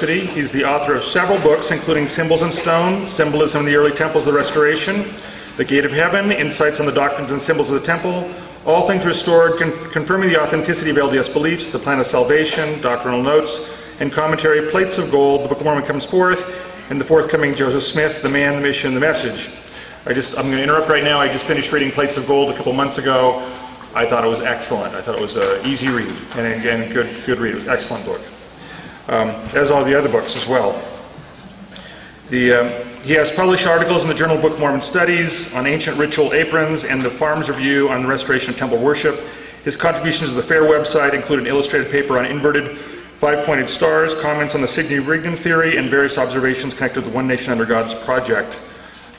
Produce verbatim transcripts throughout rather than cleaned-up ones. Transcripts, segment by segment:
University. He's the author of several books, including Symbols in Stone, Symbolism in the Early Temples of the Restoration, The Gate of Heaven, Insights on the Doctrines and Symbols of the Temple, All Things Restored, Con- Confirming the Authenticity of L D S Beliefs, The Plan of Salvation, Doctrinal Notes, and Commentary, Plates of Gold, The Book of Mormon Comes Forth, and the forthcoming Joseph Smith, The Man, the Mission, the Message. I just, I'm going to interrupt right now. I just finished reading Plates of Gold a couple months ago. I thought it was excellent. I thought it was an easy read, and again, good, good read. It was an excellent book, um, as all the other books as well. The, um, he has published articles in the Journal of Book of Mormon Studies on ancient ritual aprons and the Farms Review on the restoration of temple worship. His contributions to the FAIR website include an illustrated paper on inverted five-pointed stars, comments on the Signy-Rigdon theory, and various observations connected to the One Nation Under God's project.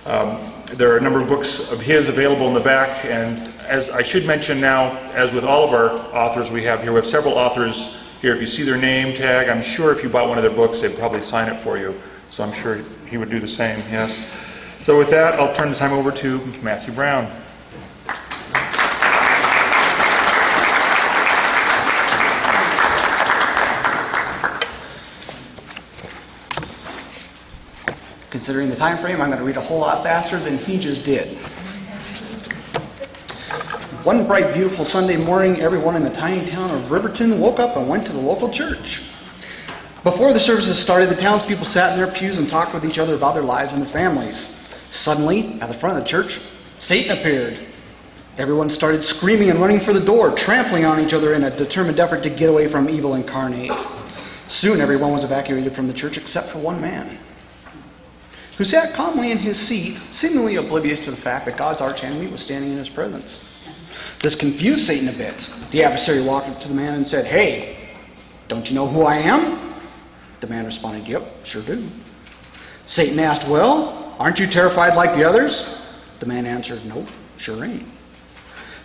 Um, there are a number of books of his available in the back, and as I should mention now, as with all of our authors we have here, we have several authors here. If you see their name tag, I'm sure if you bought one of their books, they'd probably sign it for you. So I'm sure he would do the same, yes. So with that, I'll turn the time over to Matthew Brown. Considering the time frame, I'm going to read a whole lot faster than he just did. One bright, beautiful Sunday morning, everyone in the tiny town of Riverton woke up and went to the local church. Before the services started, the townspeople sat in their pews and talked with each other about their lives and their families. Suddenly, at the front of the church, Satan appeared. Everyone started screaming and running for the door, trampling on each other in a determined effort to get away from evil incarnate. Soon, everyone was evacuated from the church except for one man, who sat calmly in his seat, seemingly oblivious to the fact that God's archenemy was standing in his presence. This confused Satan a bit. The adversary walked up to the man and said, "Hey, don't you know who I am?" The man responded, "Yep, sure do." Satan asked, "Well, aren't you terrified like the others?" The man answered, "Nope, sure ain't."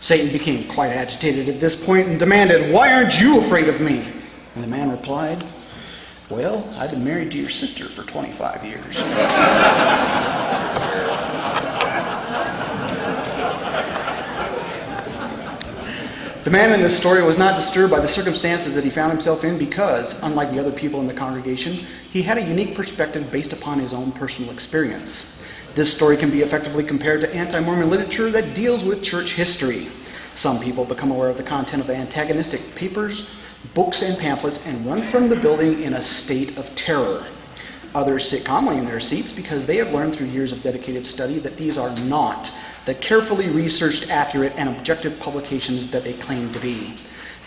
Satan became quite agitated at this point and demanded, "Why aren't you afraid of me?" And the man replied, "Well, I've been married to your sister for twenty-five years. The man in this story was not disturbed by the circumstances that he found himself in because, unlike the other people in the congregation, he had a unique perspective based upon his own personal experience. This story can be effectively compared to anti-Mormon literature that deals with church history. Some people become aware of the content of antagonistic papers, books, and pamphlets, and run from the building in a state of terror. Others sit calmly in their seats because they have learned through years of dedicated study that these are not the carefully researched, accurate, and objective publications that they claim to be.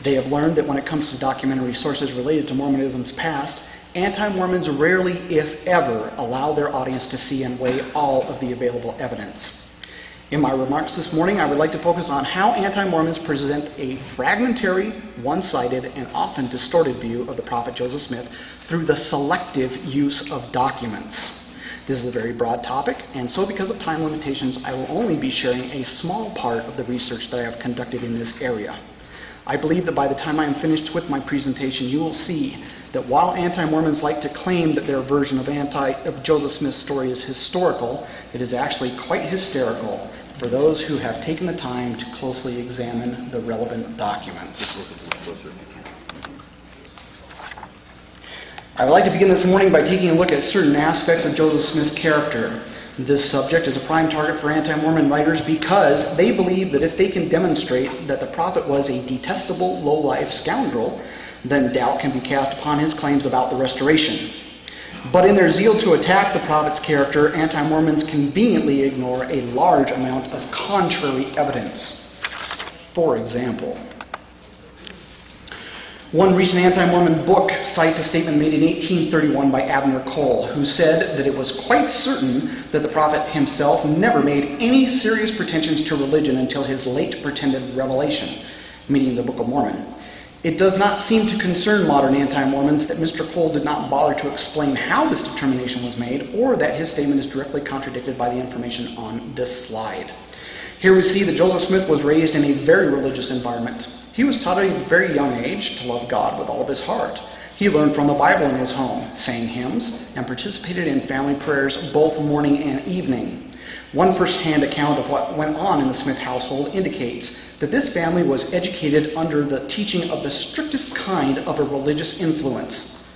They have learned that when it comes to documentary sources related to Mormonism's past, anti-Mormons rarely, if ever, allow their audience to see and weigh all of the available evidence. In my remarks this morning, I would like to focus on how anti-Mormons present a fragmentary, one-sided, and often distorted view of the prophet Joseph Smith through the selective use of documents. This is a very broad topic, and so because of time limitations, I will only be sharing a small part of the research that I have conducted in this area. I believe that by the time I am finished with my presentation, you will see that while anti-Mormons like to claim that their version of, anti, of Joseph Smith's story is historical, it is actually quite hysterical for those who have taken the time to closely examine the relevant documents. I would like to begin this morning by taking a look at certain aspects of Joseph Smith's character. This subject is a prime target for anti-Mormon writers because they believe that if they can demonstrate that the prophet was a detestable, low-life scoundrel, then doubt can be cast upon his claims about the restoration. But in their zeal to attack the prophet's character, anti-Mormons conveniently ignore a large amount of contrary evidence. For example, one recent anti-Mormon book cites a statement made in eighteen thirty-one by Abner Cole, who said that it was quite certain that the prophet himself never made any serious pretensions to religion until his late pretended revelation, meaning the Book of Mormon. It does not seem to concern modern anti-Mormons that Mister Cole did not bother to explain how this determination was made, or that his statement is directly contradicted by the information on this slide. Here we see that Joseph Smith was raised in a very religious environment. He was taught at a very young age to love God with all of his heart. He learned from the Bible in his home, sang hymns, and participated in family prayers both morning and evening. One first-hand account of what went on in the Smith household indicates that this family was educated under the teaching of the strictest kind of a religious influence.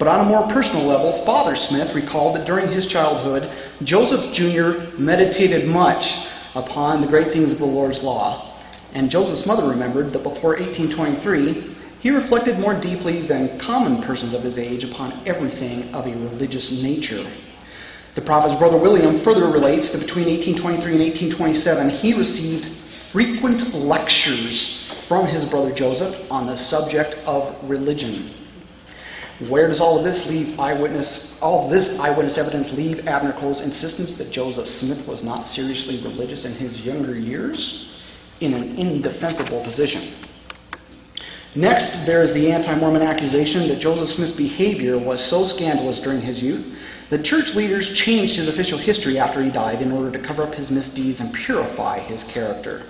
But on a more personal level, Father Smith recalled that during his childhood, Joseph Junior meditated much upon the great things of the Lord's law. And Joseph's mother remembered that before eighteen twenty-three, he reflected more deeply than common persons of his age upon everything of a religious nature. The prophet's brother William further relates that between eighteen twenty-three and eighteen twenty-seven, he received frequent lectures from his brother Joseph on the subject of religion. Where does all of this leave eyewitness, all of this eyewitness evidence leave Abner Cole's insistence that Joseph Smith was not seriously religious in his younger years? In an indefensible position. Next, there is the anti-Mormon accusation that Joseph Smith's behavior was so scandalous during his youth that church leaders changed his official history after he died in order to cover up his misdeeds and purify his character.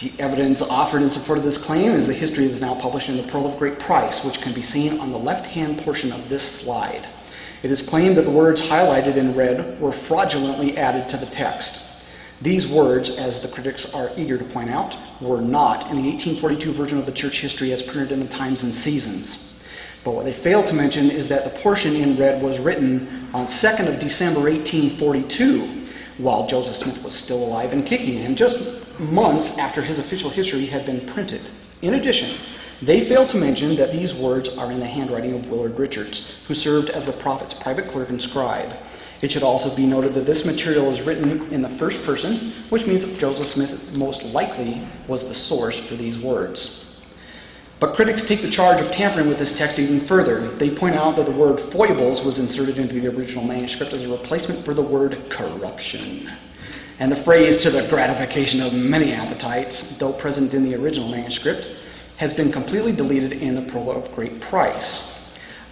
The evidence offered in support of this claim is the history that is now published in The Pearl of Great Price, which can be seen on the left-hand portion of this slide. It is claimed that the words highlighted in red were fraudulently added to the text. These words, as the critics are eager to point out, were not in the eighteen forty-two version of the church history as printed in the Times and Seasons. But what they fail to mention is that the portion in red was written on second of December eighteen forty-two, while Joseph Smith was still alive and kicking, and just months after his official history had been printed. In addition, they fail to mention that these words are in the handwriting of Willard Richards, who served as the prophet's private clerk and scribe. It should also be noted that this material is written in the first person, which means that Joseph Smith most likely was the source for these words. But critics take the charge of tampering with this text even further. They point out that the word foibles was inserted into the original manuscript as a replacement for the word corruption. And the phrase to the gratification of many appetites, though present in the original manuscript, has been completely deleted in the Pearl of Great Price.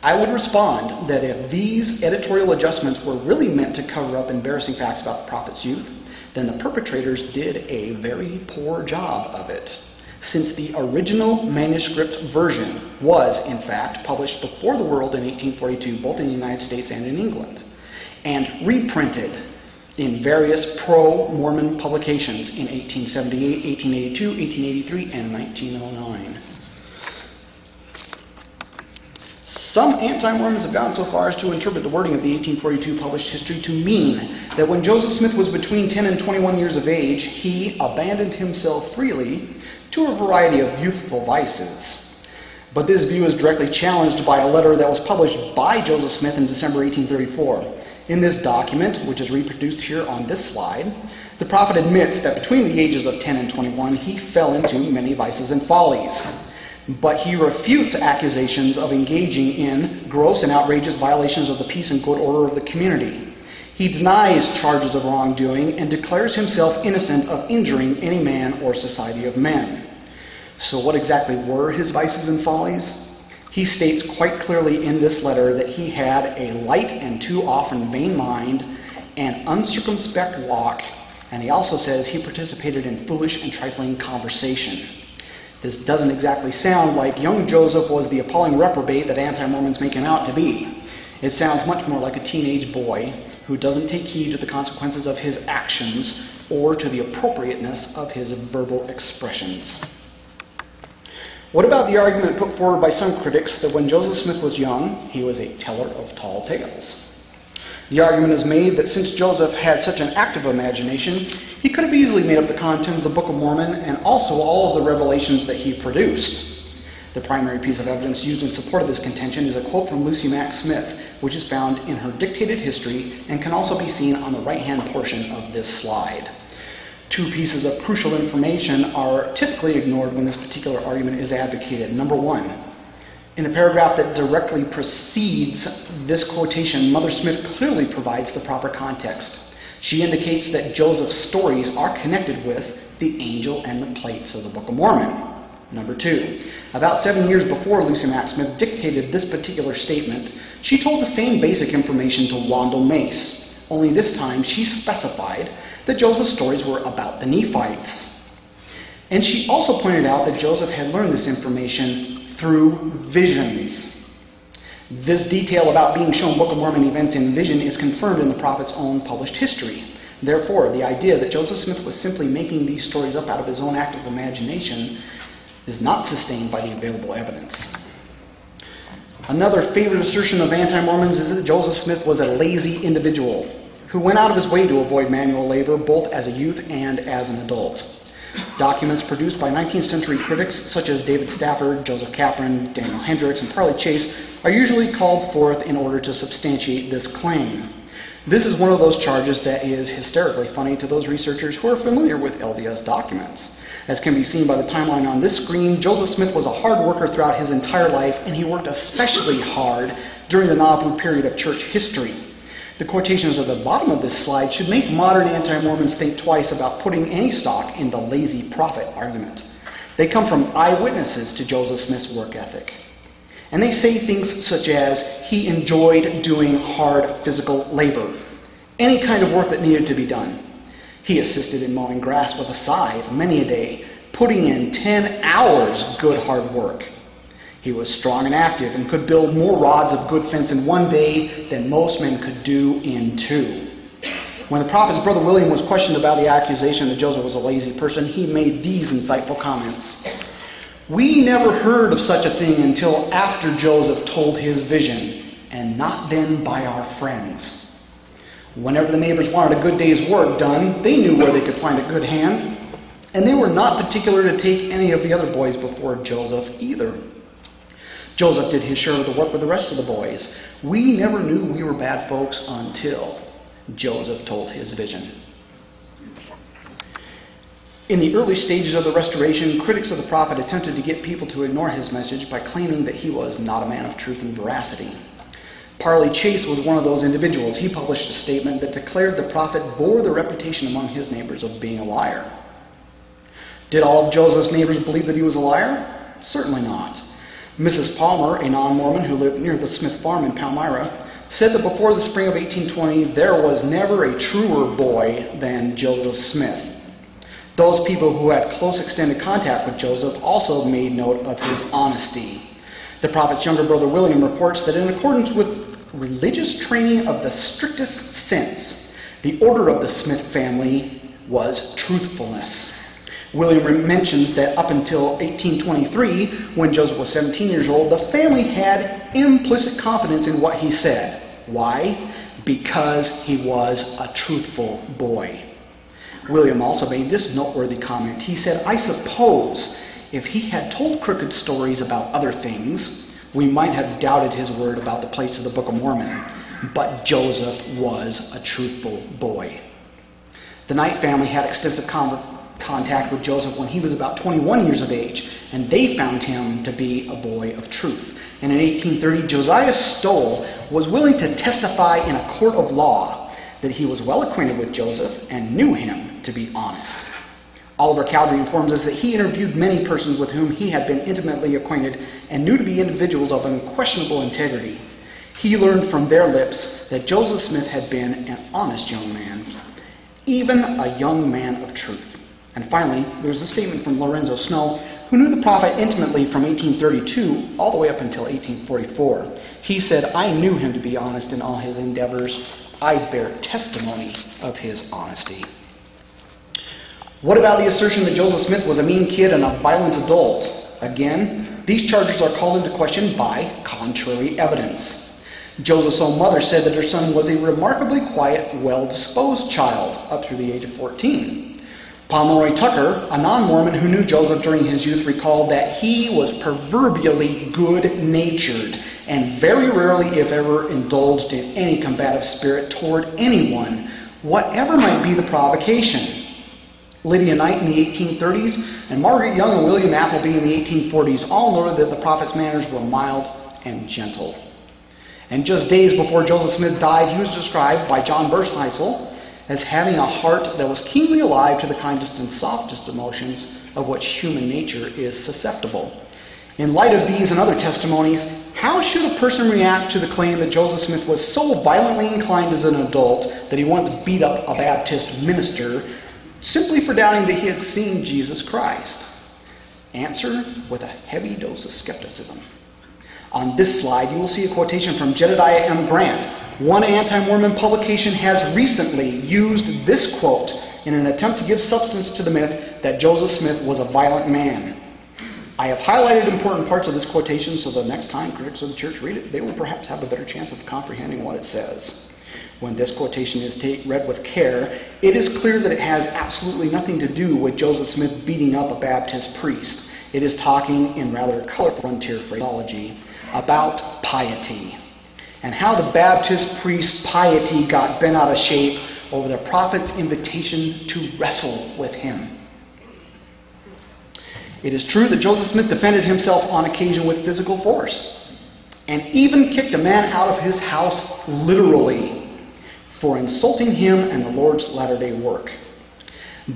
I would respond that if these editorial adjustments were really meant to cover up embarrassing facts about the prophet's youth, then the perpetrators did a very poor job of it, since the original manuscript version was, in fact, published before the world in eighteen forty-two, both in the United States and in England, and reprinted in various pro-Mormon publications in eighteen seventy-eight, eighteen eighty-two, eighteen eighty-three, and nineteen oh nine. Some anti-Mormons have gone so far as to interpret the wording of the eighteen forty-two published history to mean that when Joseph Smith was between ten and twenty-one years of age, he abandoned himself freely to a variety of youthful vices. But this view is directly challenged by a letter that was published by Joseph Smith in December eighteen thirty-four. In this document, which is reproduced here on this slide, the prophet admits that between the ages of ten and twenty-one, he fell into many vices and follies. But he refutes accusations of engaging in gross and outrageous violations of the peace and good order of the community. He denies charges of wrongdoing and declares himself innocent of injuring any man or society of men. So what exactly were his vices and follies? He states quite clearly in this letter that he had a light and too often vain mind, an uncircumspect walk, and he also says he participated in foolish and trifling conversation. This doesn't exactly sound like young Joseph was the appalling reprobate that anti-Mormons make him out to be. It sounds much more like a teenage boy who doesn't take heed to the consequences of his actions or to the appropriateness of his verbal expressions. What about the argument put forward by some critics that when Joseph Smith was young, he was a teller of tall tales? The argument is made that since Joseph had such an active imagination, he could have easily made up the content of the Book of Mormon and also all of the revelations that he produced. The primary piece of evidence used in support of this contention is a quote from Lucy Mack Smith, which is found in her dictated history and can also be seen on the right-hand portion of this slide. Two pieces of crucial information are typically ignored when this particular argument is advocated. Number one, in the paragraph that directly precedes this quotation, Mother Smith clearly provides the proper context. She indicates that Joseph's stories are connected with the angel and the plates of the Book of Mormon. Number two, about seven years before Lucy Mack Smith dictated this particular statement, she told the same basic information to Wandell Mace, only this time she specified that Joseph's stories were about the Nephites. And she also pointed out that Joseph had learned this information through visions. This detail about being shown Book of Mormon events in vision is confirmed in the prophet's own published history. Therefore, the idea that Joseph Smith was simply making these stories up out of his own active imagination is not sustained by the available evidence. Another favorite assertion of anti-Mormons is that Joseph Smith was a lazy individual who went out of his way to avoid manual labor both as a youth and as an adult. Documents produced by nineteenth century critics such as David Stafford, Joseph Capron, Daniel Hendricks, and Parley Chase are usually called forth in order to substantiate this claim. This is one of those charges that is hysterically funny to those researchers who are familiar with L D S documents. As can be seen by the timeline on this screen, Joseph Smith was a hard worker throughout his entire life, and he worked especially hard during the Nauvoo period of church history. The quotations at the bottom of this slide should make modern anti-Mormons think twice about putting any stock in the lazy prophet argument. They come from eyewitnesses to Joseph Smith's work ethic. And they say things such as, he enjoyed doing hard physical labor, any kind of work that needed to be done. He assisted in mowing grass with a scythe many a day, putting in ten hours good hard work. He was strong and active and could build more rods of good fence in one day than most men could do in two. When the prophet's brother William was questioned about the accusation that Joseph was a lazy person, he made these insightful comments. We never heard of such a thing until after Joseph told his vision, and not then by our friends. Whenever the neighbors wanted a good day's work done, they knew where they could find a good hand, and they were not particular to take any of the other boys before Joseph either. Joseph did his share of the work with the rest of the boys. We never knew we were bad folks until Joseph told his vision. In the early stages of the Restoration, critics of the prophet attempted to get people to ignore his message by claiming that he was not a man of truth and veracity. Parley Chase was one of those individuals. He published a statement that declared the prophet bore the reputation among his neighbors of being a liar. Did all of Joseph's neighbors believe that he was a liar? Certainly not. Missus Palmer, a non-Mormon who lived near the Smith farm in Palmyra, said that before the spring of eighteen twenty, there was never a truer boy than Joseph Smith. Those people who had close extended contact with Joseph also made note of his honesty. The prophet's younger brother William reports that in accordance with religious training of the strictest sense, the order of the Smith family was truthfulness. William mentions that up until eighteen twenty-three, when Joseph was seventeen years old, the family had implicit confidence in what he said. Why? Because he was a truthful boy. William also made this noteworthy comment. He said, I suppose if he had told crooked stories about other things, we might have doubted his word about the plates of the Book of Mormon. But Joseph was a truthful boy. The Knight family had extensive con contact with Joseph when he was about twenty-one years of age, and they found him to be a boy of truth. And in eighteen thirty, Josiah Stowell was willing to testify in a court of law that he was well acquainted with Joseph and knew him to be honest. Oliver Cowdery informs us that he interviewed many persons with whom he had been intimately acquainted and knew to be individuals of unquestionable integrity. He learned from their lips that Joseph Smith had been an honest young man, even a young man of truth. And finally, there's a statement from Lorenzo Snow, who knew the prophet intimately from eighteen thirty-two all the way up until eighteen forty-four. He said, I knew him to be honest in all his endeavors. I bear testimony of his honesty. What about the assertion that Joseph Smith was a mean kid and a violent adult? Again, these charges are called into question by contrary evidence. Joseph's own mother said that her son was a remarkably quiet, well-disposed child up through the age of fourteen. Pomeroy Tucker, a non-Mormon who knew Joseph during his youth, recalled that he was proverbially good-natured and very rarely, if ever, indulged in any combative spirit toward anyone, whatever might be the provocation. Lydia Knight in the eighteen thirties and Margaret Young and William Appleby in the eighteen forties all noted that the prophet's manners were mild and gentle. And just days before Joseph Smith died, he was described by John Burschneisel as having a heart that was keenly alive to the kindest and softest emotions of which human nature is susceptible. In light of these and other testimonies, how should a person react to the claim that Joseph Smith was so violently inclined as an adult that he once beat up a Baptist minister simply for doubting that he had seen Jesus Christ? Answer with a heavy dose of skepticism. On this slide, you will see a quotation from Jedediah M. Grant. One anti-Mormon publication has recently used this quote in an attempt to give substance to the myth that Joseph Smith was a violent man. I have highlighted important parts of this quotation so the next time critics of the church read it, they will perhaps have a better chance of comprehending what it says. When this quotation is read with care, it is clear that it has absolutely nothing to do with Joseph Smith beating up a Baptist priest. It is talking in rather colorful frontier phraseology about piety and how the Baptist priest's piety got bent out of shape over the prophet's invitation to wrestle with him. It is true that Joseph Smith defended himself on occasion with physical force and even kicked a man out of his house literally for insulting him and the Lord's Latter-day work.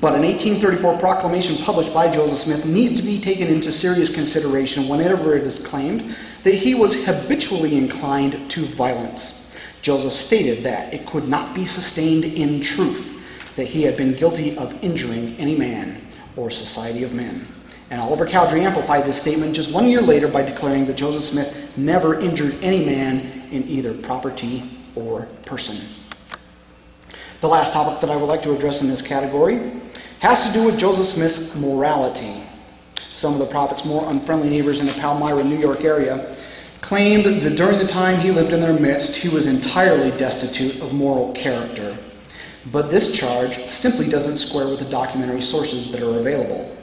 But an eighteen thirty-four proclamation published by Joseph Smith needs to be taken into serious consideration whenever it is claimed that he was habitually inclined to violence. Joseph stated that it could not be sustained in truth that he had been guilty of injuring any man or society of men. And Oliver Cowdery amplified this statement just one year later by declaring that Joseph Smith never injured any man in either property or person. The last topic that I would like to address in this category has to do with Joseph Smith's morality. Some of the prophet's more unfriendly neighbors in the Palmyra, New York area claimed that during the time he lived in their midst, he was entirely destitute of moral character. But this charge simply doesn't square with the documentary sources that are available.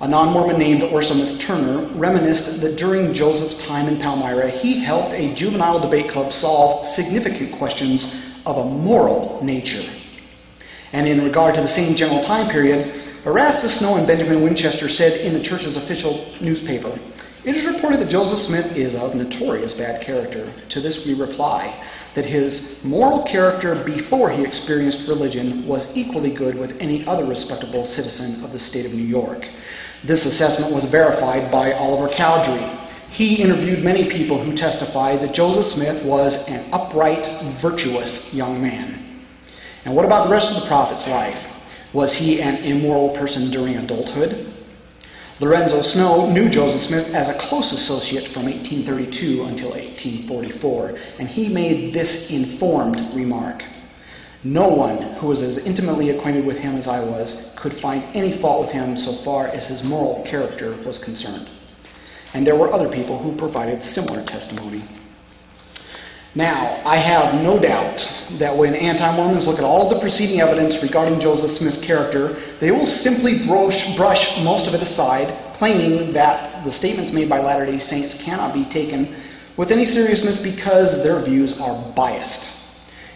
A non-Mormon named Orsamus Turner reminisced that during Joseph's time in Palmyra, he helped a juvenile debate club solve significant questions of a moral nature. And in regard to the same general time period, Orsamus Snow and Benjamin Winchester said in the church's official newspaper, "It is reported that Joseph Smith is of notorious bad character. To this we reply that his moral character before he experienced religion was equally good with any other respectable citizen of the state of New York." This assessment was verified by Oliver Cowdery. He interviewed many people who testified that Joseph Smith was an upright, virtuous young man. And what about the rest of the prophet's life? Was he an immoral person during adulthood? Lorenzo Snow knew Joseph Smith as a close associate from eighteen thirty-two until eighteen forty-four, and he made this informed remark. "No one who was as intimately acquainted with him as I was could find any fault with him so far as his moral character was concerned." And there were other people who provided similar testimony. Now, I have no doubt that when anti-Mormons look at all of the preceding evidence regarding Joseph Smith's character, they will simply brush, brush most of it aside, claiming that the statements made by Latter-day Saints cannot be taken with any seriousness because their views are biased.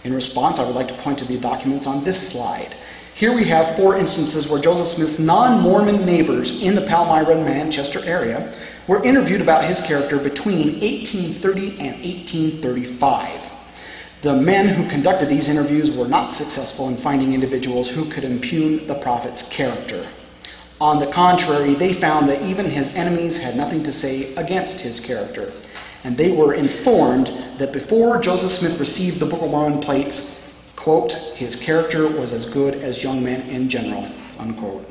In response, I would like to point to the documents on this slide. Here we have four instances where Joseph Smith's non-Mormon neighbors in the Palmyra and Manchester area were interviewed about his character between eighteen thirty and eighteen thirty-five. The men who conducted these interviews were not successful in finding individuals who could impugn the prophet's character. On the contrary, they found that even his enemies had nothing to say against his character. And they were informed that before Joseph Smith received the Book of Mormon plates, quote, "his character was as good as young men in general," unquote.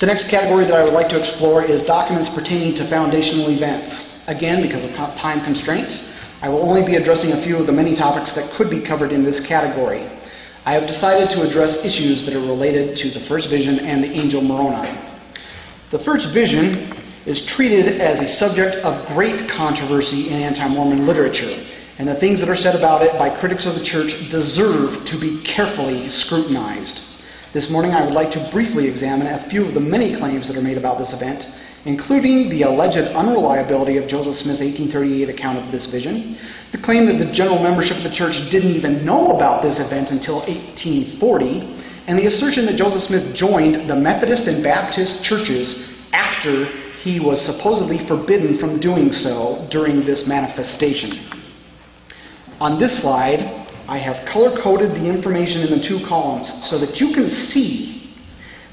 The next category that I would like to explore is documents pertaining to foundational events. Again, because of time constraints, I will only be addressing a few of the many topics that could be covered in this category. I have decided to address issues that are related to the First Vision and the Angel Moroni. The First Vision is treated as a subject of great controversy in anti-Mormon literature, and the things that are said about it by critics of the church deserve to be carefully scrutinized. This morning I would like to briefly examine a few of the many claims that are made about this event, including the alleged unreliability of Joseph Smith's eighteen thirty-eight account of this vision, the claim that the general membership of the church didn't even know about this event until eighteen forty, and the assertion that Joseph Smith joined the Methodist and Baptist churches after he was supposedly forbidden from doing so during this manifestation. On this slide, I have color-coded the information in the two columns so that you can see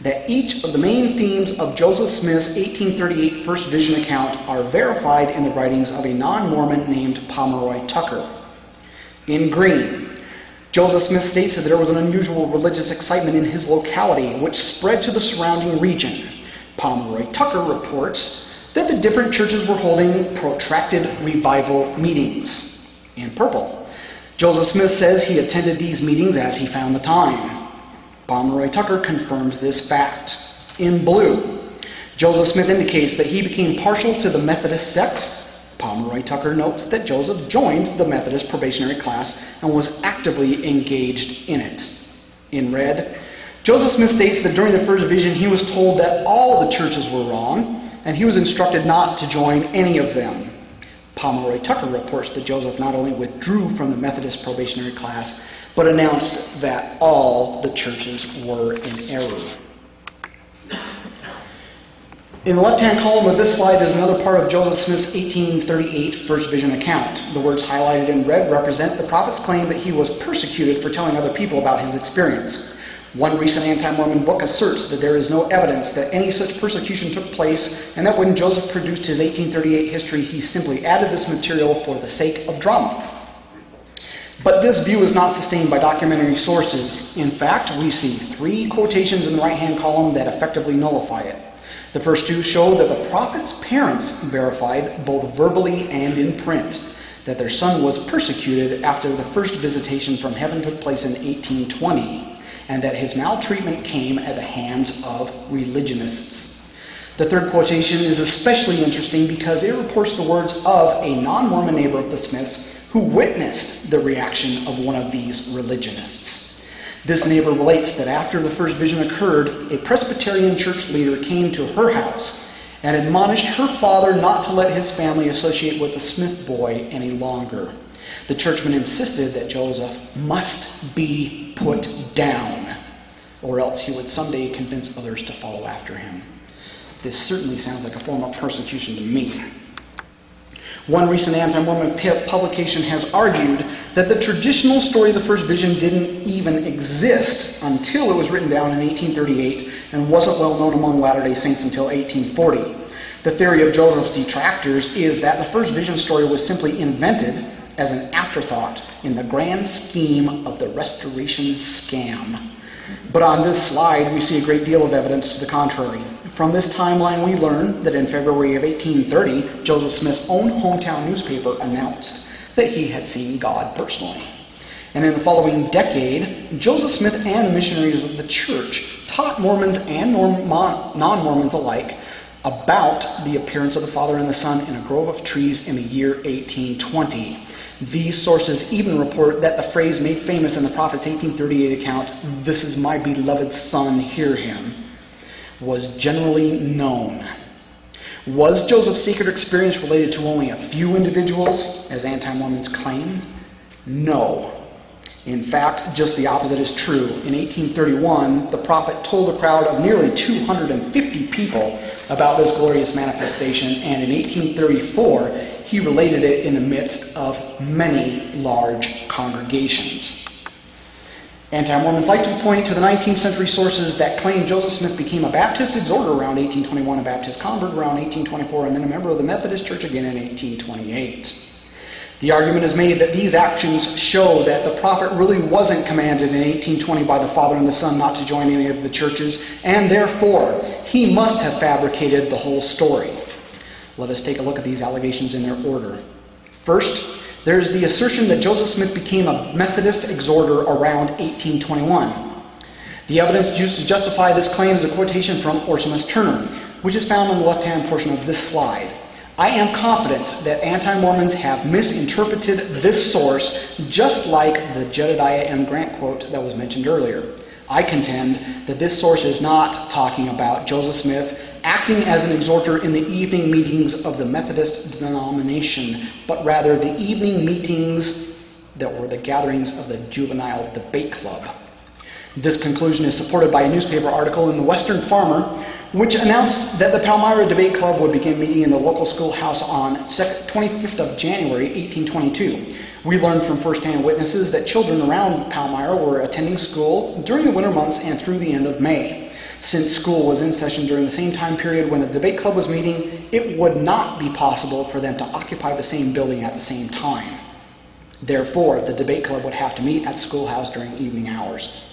that each of the main themes of Joseph Smith's eighteen thirty-eight First Vision account are verified in the writings of a non-Mormon named Pomeroy Tucker. In green, Joseph Smith states that there was an unusual religious excitement in his locality which spread to the surrounding region. Pomeroy Tucker reports that the different churches were holding protracted revival meetings. In purple, Joseph Smith says he attended these meetings as he found the time. Pomeroy Tucker confirms this fact. In blue, Joseph Smith indicates that he became partial to the Methodist sect. Pomeroy Tucker notes that Joseph joined the Methodist probationary class and was actively engaged in it. In red, Joseph Smith states that during the First Vision he was told that all the churches were wrong, and he was instructed not to join any of them. Pomeroy Tucker reports that Joseph not only withdrew from the Methodist probationary class, but announced that all the churches were in error. In the left-hand column of this slide is another part of Joseph Smith's eighteen thirty-eight First Vision account. The words highlighted in red represent the prophet's claim that he was persecuted for telling other people about his experience. One recent anti-Mormon book asserts that there is no evidence that any such persecution took place, and that when Joseph produced his eighteen thirty-eight history, he simply added this material for the sake of drama. But this view is not sustained by documentary sources. In fact, we see three quotations in the right-hand column that effectively nullify it. The first two show that the prophet's parents verified, both verbally and in print, that their son was persecuted after the first visitation from heaven took place in eighteen twenty. And that his maltreatment came at the hands of religionists. The third quotation is especially interesting because it reports the words of a non-Mormon neighbor of the Smiths who witnessed the reaction of one of these religionists. This neighbor relates that after the First Vision occurred, a Presbyterian church leader came to her house and admonished her father not to let his family associate with the Smith boy any longer. The churchman insisted that Joseph must be put down, or else he would someday convince others to follow after him. This certainly sounds like a form of persecution to me. One recent anti-Mormon publication has argued that the traditional story of the First Vision didn't even exist until it was written down in eighteen thirty-eight and wasn't well known among Latter-day Saints until eighteen forty. The theory of Joseph's detractors is that the First Vision story was simply invented as an afterthought in the grand scheme of the restoration scam. But on this slide, we see a great deal of evidence to the contrary. From this timeline, we learn that in February of eighteen thirty, Joseph Smith's own hometown newspaper announced that he had seen God personally. And in the following decade, Joseph Smith and the missionaries of the church taught Mormons and non-Mormons alike about the appearance of the Father and the Son in a grove of trees in the year eighteen twenty. These sources even report that the phrase made famous in the prophet's eighteen thirty-eight account, "This is my beloved son, hear him," was generally known. Was Joseph's secret experience related to only a few individuals, as anti-Mormons claim? No. In fact, just the opposite is true. In eighteen thirty-one, the prophet told a crowd of nearly two hundred fifty people about this glorious manifestation, and in eighteen thirty-four, he related it in the midst of many large congregations. Anti-Mormons like to point to the nineteenth century sources that claim Joseph Smith became a Baptist exhorter around eighteen twenty-one, a Baptist convert around eighteen twenty-four, and then a member of the Methodist Church again in eighteen twenty-eight. The argument is made that these actions show that the prophet really wasn't commanded in eighteen twenty by the Father and the Son not to join any of the churches, and therefore he must have fabricated the whole story. Let us take a look at these allegations in their order. First, there's the assertion that Joseph Smith became a Methodist exhorter around eighteen twenty-one. The evidence used to justify this claim is a quotation from Orsamus Turner, which is found on the left-hand portion of this slide. I am confident that anti-Mormons have misinterpreted this source, just like the Jedediah M. Grant quote that was mentioned earlier. I contend that this source is not talking about Joseph Smith acting as an exhorter in the evening meetings of the Methodist denomination, but rather the evening meetings that were the gatherings of the Juvenile Debate Club. This conclusion is supported by a newspaper article in the Western Farmer, which announced that the Palmyra Debate Club would begin meeting in the local schoolhouse on twenty-fifth of January, eighteen twenty-two. We learned from first-hand witnesses that children around Palmyra were attending school during the winter months and through the end of May. Since school was in session during the same time period when the debate club was meeting, it would not be possible for them to occupy the same building at the same time. Therefore, the debate club would have to meet at the schoolhouse during evening hours.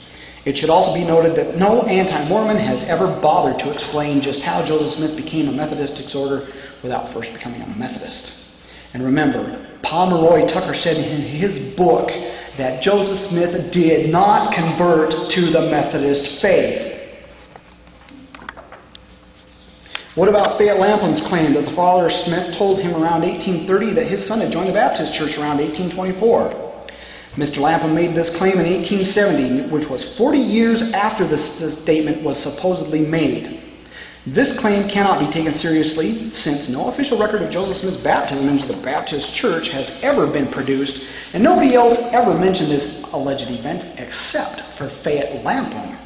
It should also be noted that no anti-Mormon has ever bothered to explain just how Joseph Smith became a Methodist exhorter without first becoming a Methodist. And remember, Pomeroy Tucker said in his book that Joseph Smith did not convert to the Methodist faith. What about Fayette Lamplin's claim that the father Smith told him around eighteen thirty that his son had joined the Baptist church around eighteen twenty-four? Mister Lamplin made this claim in eighteen seventy, which was forty years after the statement was supposedly made. This claim cannot be taken seriously, since no official record of Joseph Smith's baptism into the Baptist church has ever been produced, and nobody else ever mentioned this alleged event except for Fayette Lamplin.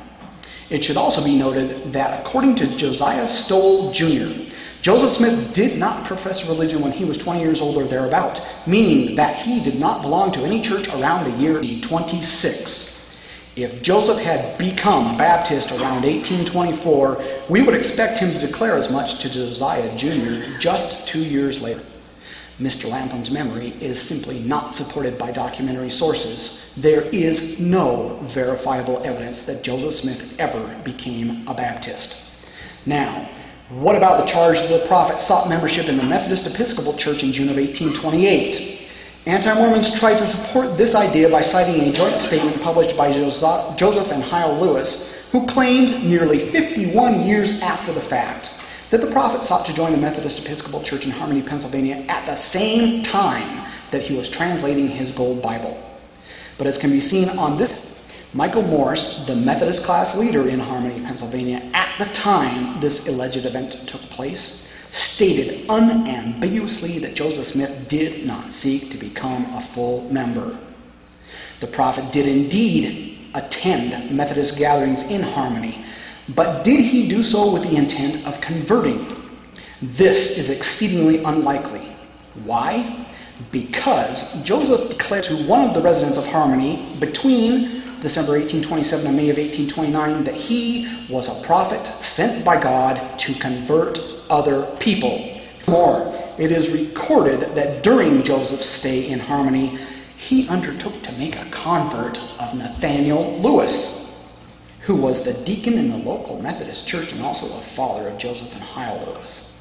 It should also be noted that according to Josiah Stowell, Junior, Joseph Smith did not profess religion when he was twenty years old or thereabout, meaning that he did not belong to any church around the year twenty-six. If Joseph had become Baptist around eighteen twenty-four, we would expect him to declare as much to Josiah Junior just two years later. Mister Lamplin's memory is simply not supported by documentary sources. There is no verifiable evidence that Joseph Smith ever became a Baptist. Now, what about the charge that the prophet sought membership in the Methodist Episcopal Church in June of eighteen twenty-eight? Anti-Mormons tried to support this idea by citing a joint statement published by Joseph and Hyle Lewis, who claimed nearly fifty-one years after the fact that the prophet sought to join the Methodist Episcopal Church in Harmony, Pennsylvania at the same time that he was translating his gold Bible. But as can be seen on this, Michael Morris, the Methodist class leader in Harmony, Pennsylvania, at the time this alleged event took place, stated unambiguously that Joseph Smith did not seek to become a full member. The prophet did indeed attend Methodist gatherings in Harmony, but did he do so with the intent of converting? This is exceedingly unlikely. Why? Because Joseph declared to one of the residents of Harmony between December eighteen twenty-seven and May of eighteen twenty-nine that he was a prophet sent by God to convert other people. Furthermore, it is recorded that during Joseph's stay in Harmony, he undertook to make a convert of Nathaniel Lewis, who was the deacon in the local Methodist church and also the father of Joseph and Hyle Lewis.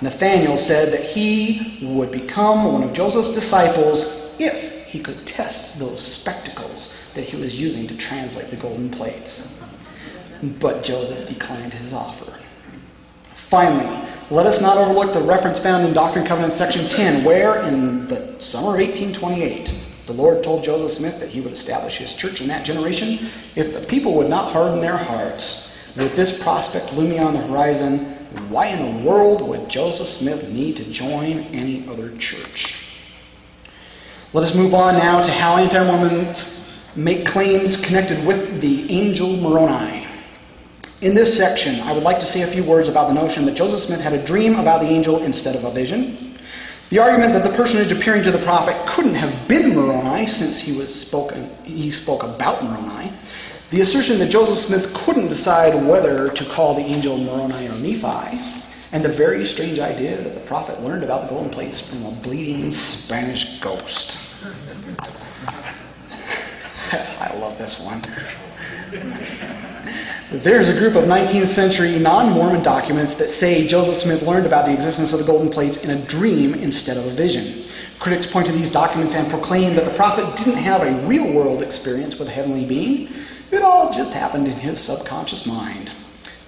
Nathaniel said that he would become one of Joseph's disciples if he could test those spectacles that he was using to translate the golden plates. But Joseph declined his offer. Finally, let us not overlook the reference found in Doctrine and Covenants section ten, where in the summer of eighteen twenty-eight, the Lord told Joseph Smith that he would establish his church in that generation if the people would not harden their hearts. With this prospect looming on the horizon, why in the world would Joseph Smith need to join any other church? Let us move on now to how anti-Mormons make claims connected with the Angel Moroni. In this section, I would like to say a few words about the notion that Joseph Smith had a dream about the angel instead of a vision, the argument that the personage appearing to the prophet couldn't have been Moroni since he was spoken, he spoke about Moroni, the assertion that Joseph Smith couldn't decide whether to call the angel Moroni or Nephi, and the very strange idea that the prophet learned about the golden plates from a bleeding Spanish ghost. I love this one. There's a group of nineteenth century non-Mormon documents that say Joseph Smith learned about the existence of the golden plates in a dream instead of a vision. Critics point to these documents and proclaim that the prophet didn't have a real-world experience with a heavenly being. It all just happened in his subconscious mind.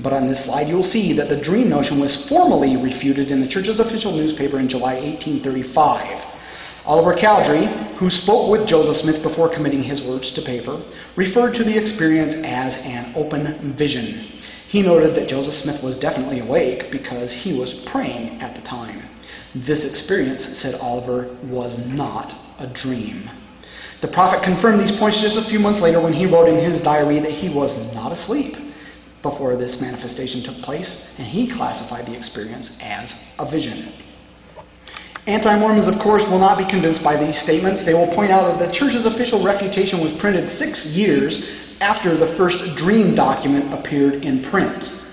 But on this slide, you'll see that the dream notion was formally refuted in the church's official newspaper in July eighteen thirty-five. Oliver Cowdery, who spoke with Joseph Smith before committing his words to paper, referred to the experience as an open vision. He noted that Joseph Smith was definitely awake because he was praying at the time. This experience, said Oliver, was not a dream. The prophet confirmed these points just a few months later when he wrote in his diary that he was not asleep before this manifestation took place, and he classified the experience as a vision. Anti-Mormons, of course, will not be convinced by these statements. They will point out that the church's official refutation was printed six years after the first dream document appeared in print.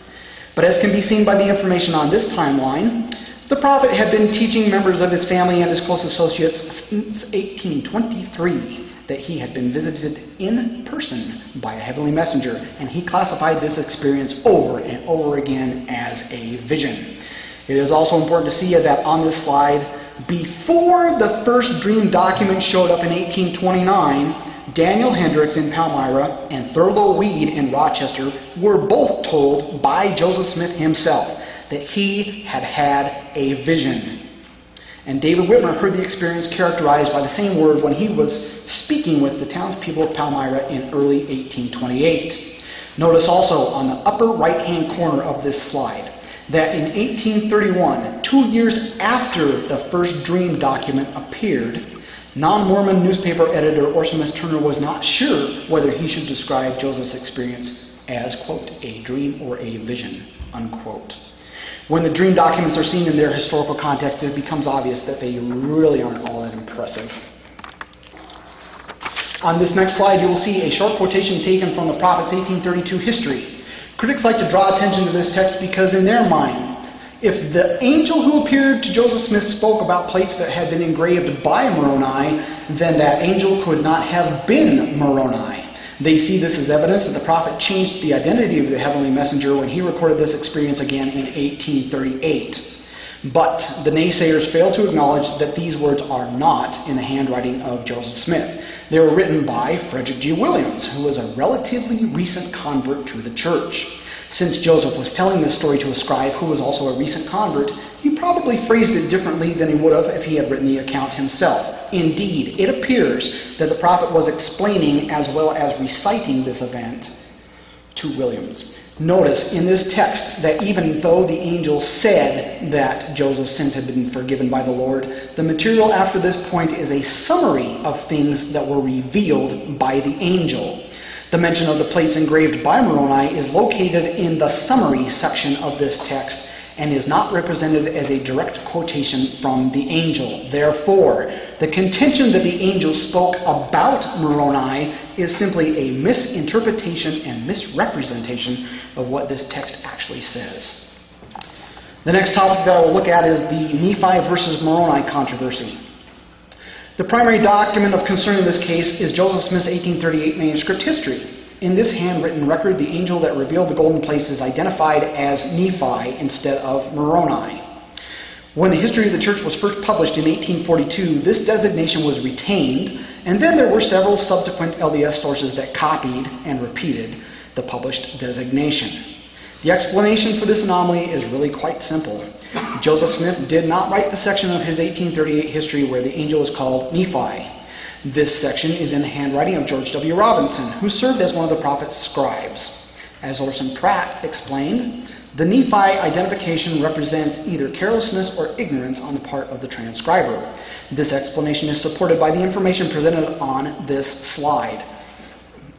But as can be seen by the information on this timeline, the prophet had been teaching members of his family and his close associates since eighteen twenty-three. That he had been visited in person by a heavenly messenger, and he classified this experience over and over again as a vision. It is also important to see that on this slide, before the first dream document showed up in eighteen twenty-nine, Daniel Hendricks in Palmyra and Thurlow Weed in Rochester were both told by Joseph Smith himself that he had had a vision. And David Whitmer heard the experience characterized by the same word when he was speaking with the townspeople of Palmyra in early eighteen twenty-eight. Notice also on the upper right-hand corner of this slide that in eighteen thirty-one, two years after the first dream document appeared, non-Mormon newspaper editor Orsamus Turner was not sure whether he should describe Joseph's experience as, quote, a dream or a vision, unquote. When the dream documents are seen in their historical context, it becomes obvious that they really aren't all that impressive. On this next slide, you will see a short quotation taken from the prophet's eighteen thirty-two history. Critics like to draw attention to this text because, in their mind, if the angel who appeared to Joseph Smith spoke about plates that had been engraved by Moroni, then that angel could not have been Moroni. They see this as evidence that the prophet changed the identity of the heavenly messenger when he recorded this experience again in eighteen thirty-eight. But the naysayers fail to acknowledge that these words are not in the handwriting of Joseph Smith. They were written by Frederick G. Williams, who was a relatively recent convert to the church. Since Joseph was telling this story to a scribe who was also a recent convert, he probably phrased it differently than he would have if he had written the account himself. Indeed, it appears that the prophet was explaining as well as reciting this event to Williams. Notice in this text that even though the angel said that Joseph's sins had been forgiven by the Lord, the material after this point is a summary of things that were revealed by the angel. The mention of the plates engraved by Moroni is located in the summary section of this text and is not represented as a direct quotation from the angel. Therefore, the contention that the angel spoke about Moroni is simply a misinterpretation and misrepresentation of what this text actually says. The next topic that I will look at is the Nephi versus Moroni controversy. The primary document of concern in this case is Joseph Smith's eighteen thirty-eight manuscript history. In this handwritten record, the angel that revealed the golden plates is identified as Nephi instead of Moroni. When the history of the church was first published in eighteen forty-two, this designation was retained, and then there were several subsequent L D S sources that copied and repeated the published designation. The explanation for this anomaly is really quite simple. Joseph Smith did not write the section of his eighteen thirty-eight history where the angel is called Nephi. This section is in the handwriting of George W. Robinson, who served as one of the prophet's scribes. As Orson Pratt explained, the Nephi identification represents either carelessness or ignorance on the part of the transcriber. This explanation is supported by the information presented on this slide.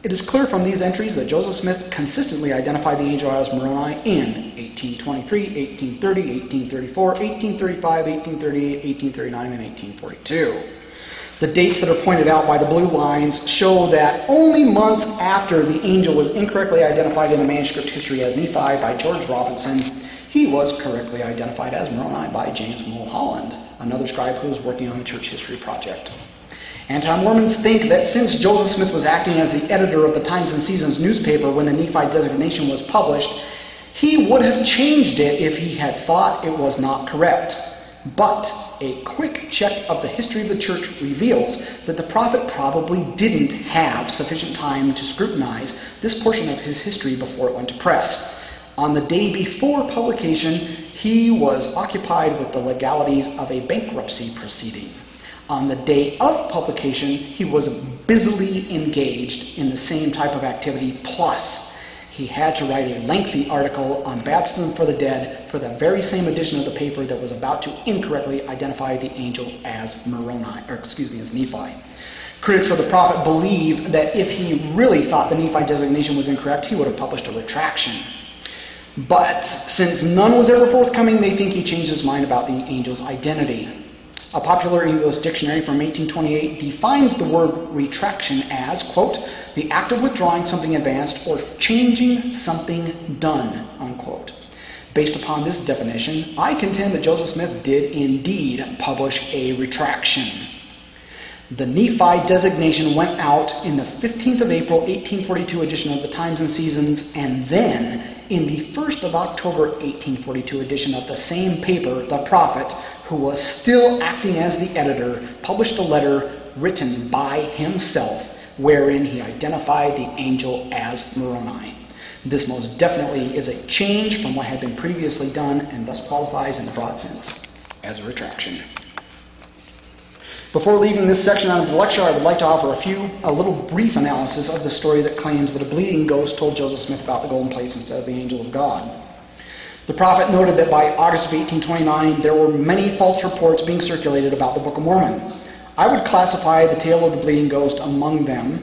It is clear from these entries that Joseph Smith consistently identified the angel as Moroni in eighteen twenty-three, eighteen thirty, eighteen thirty-four, eighteen thirty-five, eighteen thirty-eight, eighteen thirty-nine, and eighteen forty-two. The dates that are pointed out by the blue lines show that only months after the angel was incorrectly identified in the manuscript history as Nephi by George Robinson, he was correctly identified as Moroni by James Mulholland, another scribe who was working on the church history project. Anti-Mormons think that since Joseph Smith was acting as the editor of the Times and Seasons newspaper when the Nephi designation was published, he would have changed it if he had thought it was not correct. But a quick check of the history of the church reveals that the prophet probably didn't have sufficient time to scrutinize this portion of his history before it went to press. On the day before publication, he was occupied with the legalities of a bankruptcy proceeding. On the day of publication, he was busily engaged in the same type of activity, plus he had to write a lengthy article on baptism for the dead for the very same edition of the paper that was about to incorrectly identify the angel as Moroni, or excuse me, as Nephi. Critics of the prophet believe that if he really thought the Nephi designation was incorrect, he would have published a retraction. But since none was ever forthcoming, they think he changed his mind about the angel's identity. A popular English dictionary from eighteen twenty-eight defines the word retraction as, quote, the act of withdrawing something advanced or changing something done, unquote. Based upon this definition, I contend that Joseph Smith did indeed publish a retraction. The Nephi designation went out in the fifteenth of April, eighteen forty-two edition of the Times and Seasons, and then in the first of October, eighteen forty-two edition of the same paper, the prophet, who was still acting as the editor, published a letter written by himself wherein he identified the angel as Moroni. This most definitely is a change from what had been previously done and thus qualifies in the broad sense as a retraction. Before leaving this section of the lecture, I would like to offer a few, a little brief analysis of the story that claims that a bleeding ghost told Joseph Smith about the golden plates instead of the angel of God. The prophet noted that by August of eighteen twenty-nine, there were many false reports being circulated about the Book of Mormon. I would classify the tale of the bleeding ghost among them.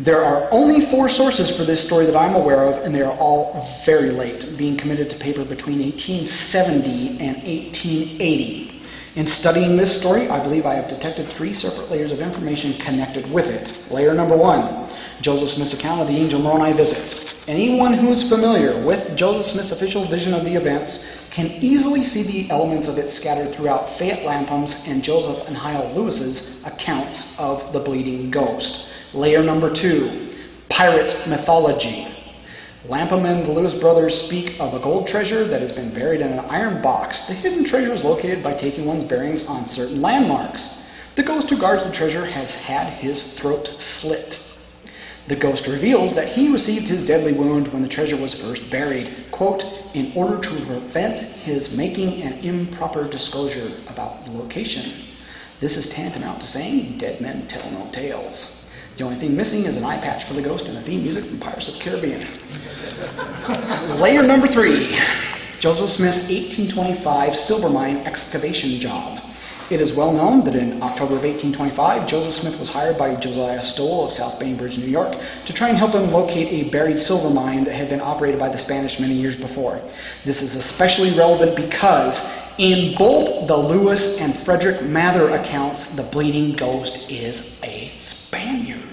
There are only four sources for this story that I'm aware of, and they are all very late, being committed to paper between eighteen seventy and eighteen eighty. In studying this story, I believe I have detected three separate layers of information connected with it. Layer number one, Joseph Smith's account of the Angel Moroni visit. Anyone who is familiar with Joseph Smith's official vision of the events can easily see the elements of it scattered throughout Fayette Lampum's and Joseph and Hiel Lewis's accounts of the bleeding ghost. Layer number two, pirate mythology. Lampum and the Lewis brothers speak of a gold treasure that has been buried in an iron box. The hidden treasure is located by taking one's bearings on certain landmarks. The ghost who guards the treasure has had his throat slit. The ghost reveals that he received his deadly wound when the treasure was first buried, quote, in order to prevent his making an improper disclosure about the location. This is tantamount to saying, dead men tell no tales. The only thing missing is an eye patch for the ghost and the theme music from Pirates of the Caribbean. Layer number three, Joseph Smith's eighteen twenty-five silver mine excavation job. It is well known that in October of eighteen twenty-five, Joseph Smith was hired by Josiah Stowell of South Bainbridge, New York, to try and help him locate a buried silver mine that had been operated by the Spanish many years before. This is especially relevant because in both the Lewis and Frederick Mather accounts, the bleeding ghost is a Spaniard.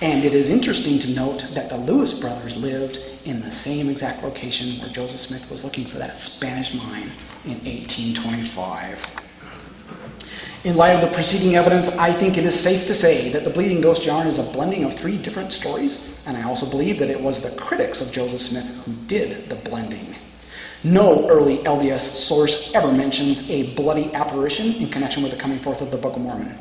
And it is interesting to note that the Lewis brothers lived in the same exact location where Joseph Smith was looking for that Spanish mine in eighteen twenty-five. In light of the preceding evidence, I think it is safe to say that the bleeding ghost yarn is a blending of three different stories, and I also believe that it was the critics of Joseph Smith who did the blending. No early L D S source ever mentions a bloody apparition in connection with the coming forth of the Book of Mormon.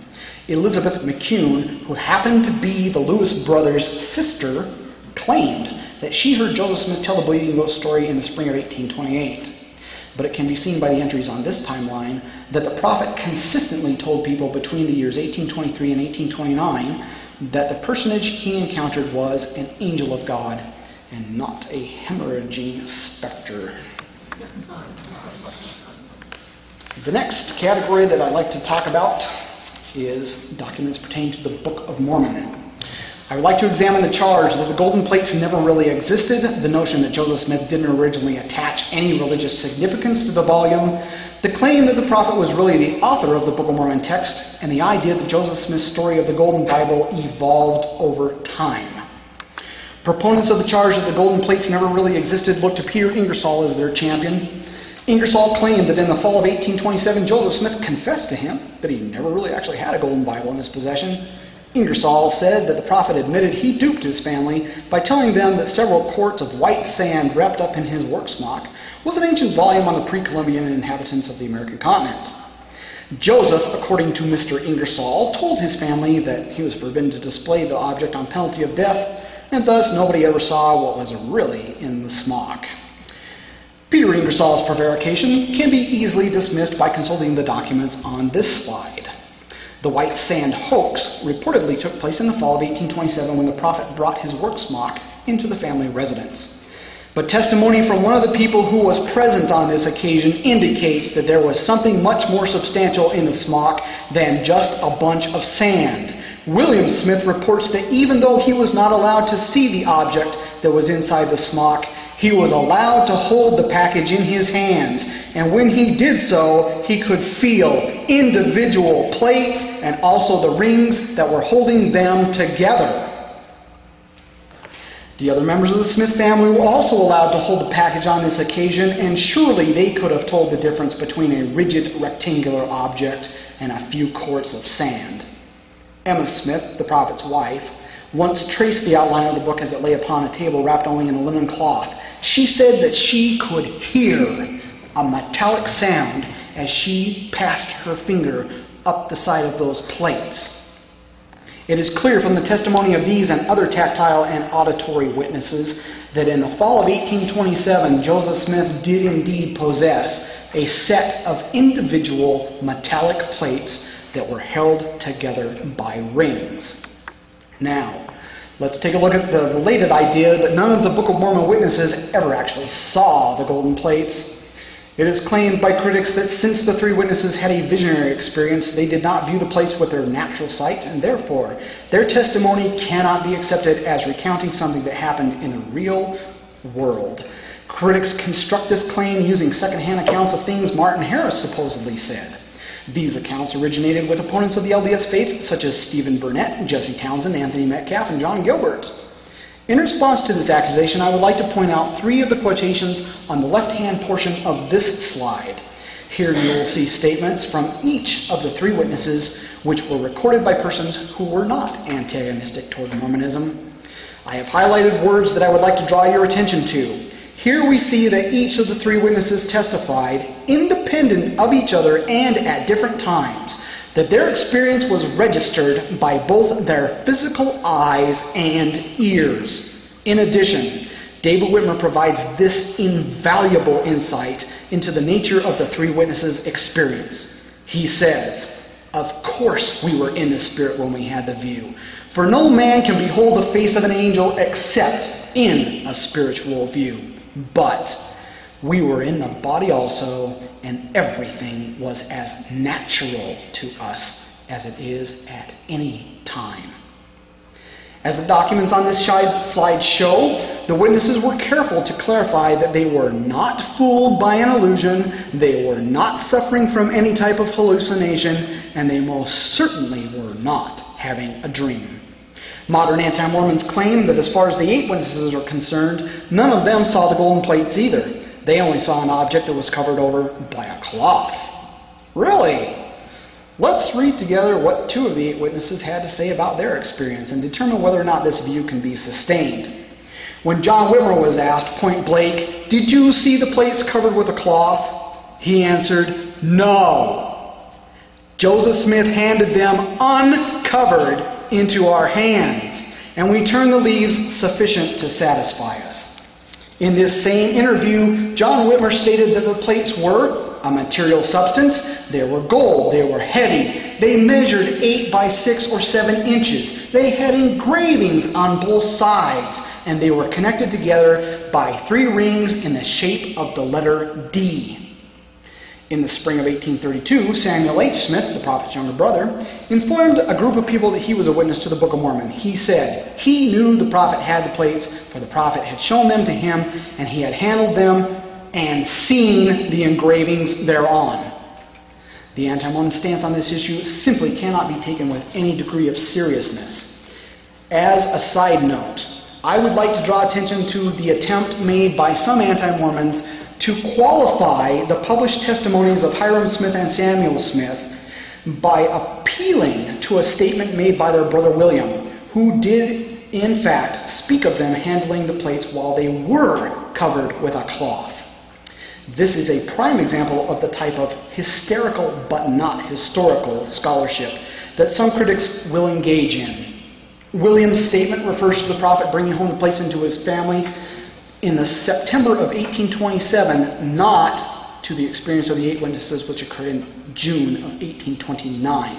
Elizabeth McCune, who happened to be the Lewis brothers' sister, claimed that she heard Joseph Smith tell the bleeding ghost story in the spring of eighteen twenty-eight. But it can be seen by the entries on this timeline that the prophet consistently told people between the years eighteen twenty-three and eighteen twenty-nine that the personage he encountered was an angel of God and not a hemorrhaging specter. The next category that I'd like to talk about is documents pertaining to the Book of Mormon. I would like to examine the charge that the golden plates never really existed, the notion that Joseph Smith didn't originally attach any religious significance to the volume, the claim that the prophet was really the author of the Book of Mormon text, and the idea that Joseph Smith's story of the Golden Bible evolved over time. Proponents of the charge that the golden plates never really existed looked to Peter Ingersoll as their champion. Ingersoll claimed that in the fall of eighteen twenty-seven, Joseph Smith confessed to him that he never really actually had a golden Bible in his possession. Ingersoll said that the prophet admitted he duped his family by telling them that several quarts of white sand wrapped up in his work smock was an ancient volume on the pre-Columbian inhabitants of the American continent. Joseph, according to Mister Ingersoll, told his family that he was forbidden to display the object on penalty of death, and thus nobody ever saw what was really in the smock. Peter Ingersoll's prevarication can be easily dismissed by consulting the documents on this slide. The white sand hoax reportedly took place in the fall of eighteen twenty-seven when the prophet brought his work smock into the family residence. But testimony from one of the people who was present on this occasion indicates that there was something much more substantial in the smock than just a bunch of sand. William Smith reports that even though he was not allowed to see the object that was inside the smock, he was allowed to hold the package in his hands, and when he did so, he could feel individual plates and also the rings that were holding them together. The other members of the Smith family were also allowed to hold the package on this occasion, and surely they could have told the difference between a rigid rectangular object and a few quarts of sand. Emma Smith, the prophet's wife, once traced the outline of the book as it lay upon a table wrapped only in a linen cloth. She said that she could hear a metallic sound as she passed her finger up the side of those plates. It is clear from the testimony of these and other tactile and auditory witnesses that in the fall of eighteen twenty-seven, Joseph Smith did indeed possess a set of individual metallic plates that were held together by rings. Now, let's take a look at the related idea that none of the Book of Mormon witnesses ever actually saw the golden plates. It is claimed by critics that since the three witnesses had a visionary experience, they did not view the place with their natural sight, and therefore their testimony cannot be accepted as recounting something that happened in the real world. Critics construct this claim using secondhand accounts of things Martin Harris supposedly said. These accounts originated with opponents of the L D S faith, such as Stephen Burnett, Jesse Townsend, Anthony Metcalf, and John Gilbert. In response to this accusation, I would like to point out three of the quotations on the left-hand portion of this slide. Here you will see statements from each of the three witnesses which were recorded by persons who were not antagonistic toward Mormonism. I have highlighted words that I would like to draw your attention to. Here we see that each of the three witnesses testified, independent of each other and at different times, that their experience was registered by both their physical eyes and ears. In addition, David Whitmer provides this invaluable insight into the nature of the three witnesses' experience. He says, "Of course we were in the Spirit when we had the view, for no man can behold the face of an angel except in a spiritual view. But we were in the body also, and everything was as natural to us as it is at any time." As the documents on this slide show, the witnesses were careful to clarify that they were not fooled by an illusion, they were not suffering from any type of hallucination, and they most certainly were not having a dream. Modern anti-Mormons claim that as far as the eight witnesses are concerned, none of them saw the golden plates either. They only saw an object that was covered over by a cloth. Really? Let's read together what two of the eight witnesses had to say about their experience and determine whether or not this view can be sustained. When John Whitmer was asked point blank, "Did you see the plates covered with a cloth?" he answered, "No. Joseph Smith handed them uncovered into our hands, and we turned the leaves sufficient to satisfy us." In this same interview, John Whitmer stated that the plates were a material substance. They were gold. They were heavy. They measured eight by six or seven inches. They had engravings on both sides, and they were connected together by three rings in the shape of the letter D. In the spring of eighteen thirty-two, Samuel H. Smith, the prophet's younger brother, informed a group of people that he was a witness to the Book of Mormon. He said he knew the prophet had the plates, for the prophet had shown them to him, and he had handled them and seen the engravings thereon. The anti-Mormon stance on this issue simply cannot be taken with any degree of seriousness. As a side note, I would like to draw attention to the attempt made by some anti-Mormons to qualify the published testimonies of Hiram Smith and Samuel Smith by appealing to a statement made by their brother William, who did, in fact, speak of them handling the plates while they were covered with a cloth. This is a prime example of the type of hysterical but not historical scholarship that some critics will engage in. William's statement refers to the prophet bringing home the plates into his family in the September of eighteen twenty-seven, not to the experience of the eight witnesses which occurred in June of eighteen twenty-nine.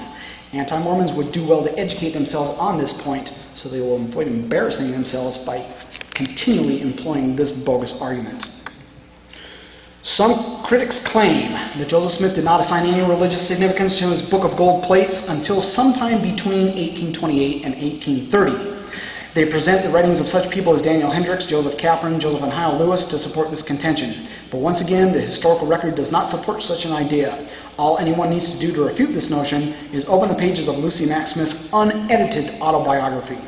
Anti-Mormons would do well to educate themselves on this point so they will avoid embarrassing themselves by continually employing this bogus argument. Some critics claim that Joseph Smith did not assign any religious significance to his Book of Gold plates until sometime between eighteen twenty-eight and eighteen thirty. They present the writings of such people as Daniel Hendricks, Joseph Capron, Joseph and Hiel Lewis to support this contention. But once again, the historical record does not support such an idea. All anyone needs to do to refute this notion is open the pages of Lucy Mack Smith's unedited autobiography.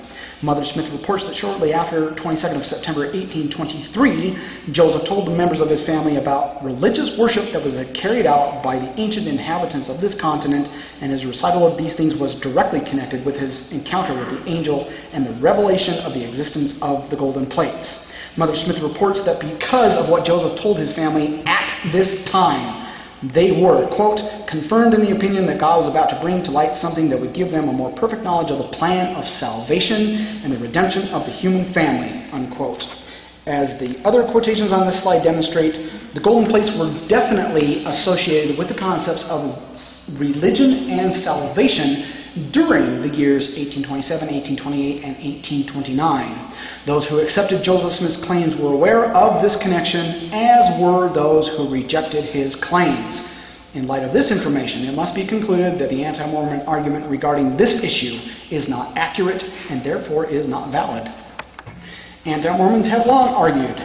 Mother Smith reports that shortly after twenty-second of September eighteen twenty-three, Joseph told the members of his family about religious worship that was carried out by the ancient inhabitants of this continent, and his recital of these things was directly connected with his encounter with the angel and the revelation of the existence of the golden plates. Mother Smith reports that because of what Joseph told his family at this time, They were, quote, confirmed in the opinion that God was about to bring to light something that would give them a more perfect knowledge of the plan of salvation and the redemption of the human family, unquote. As the other quotations on this slide demonstrate, the golden plates were definitely associated with the concepts of religion and salvation during the years eighteen twenty-seven, eighteen twenty-eight, and eighteen twenty-nine. Those who accepted Joseph Smith's claims were aware of this connection, as were those who rejected his claims. In light of this information, it must be concluded that the anti-Mormon argument regarding this issue is not accurate and therefore is not valid. Anti-Mormons have long argued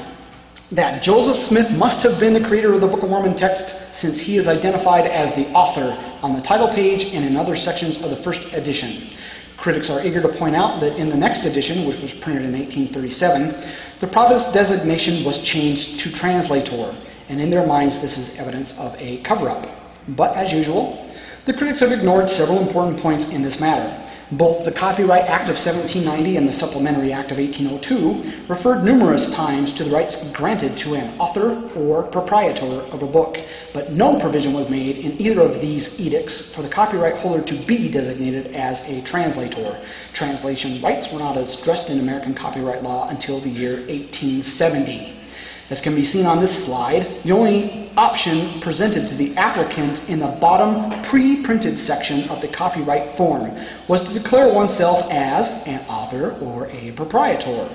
that Joseph Smith must have been the creator of the Book of Mormon text, since he is identified as the author on the title page and in other sections of the first edition. Critics are eager to point out that in the next edition, which was printed in eighteen thirty-seven, the prophet's designation was changed to translator, and in their minds this is evidence of a cover-up. But as usual, the critics have ignored several important points in this matter. Both the Copyright Act of seventeen ninety and the Supplementary Act of eighteen oh two referred numerous times to the rights granted to an author or proprietor of a book, but no provision was made in either of these edicts for the copyright holder to be designated as a translator. Translation rights were not addressed in American copyright law until the year eighteen seventy. As can be seen on this slide, the only option presented to the applicant in the bottom pre-printed section of the copyright form was to declare oneself as an author or a proprietor.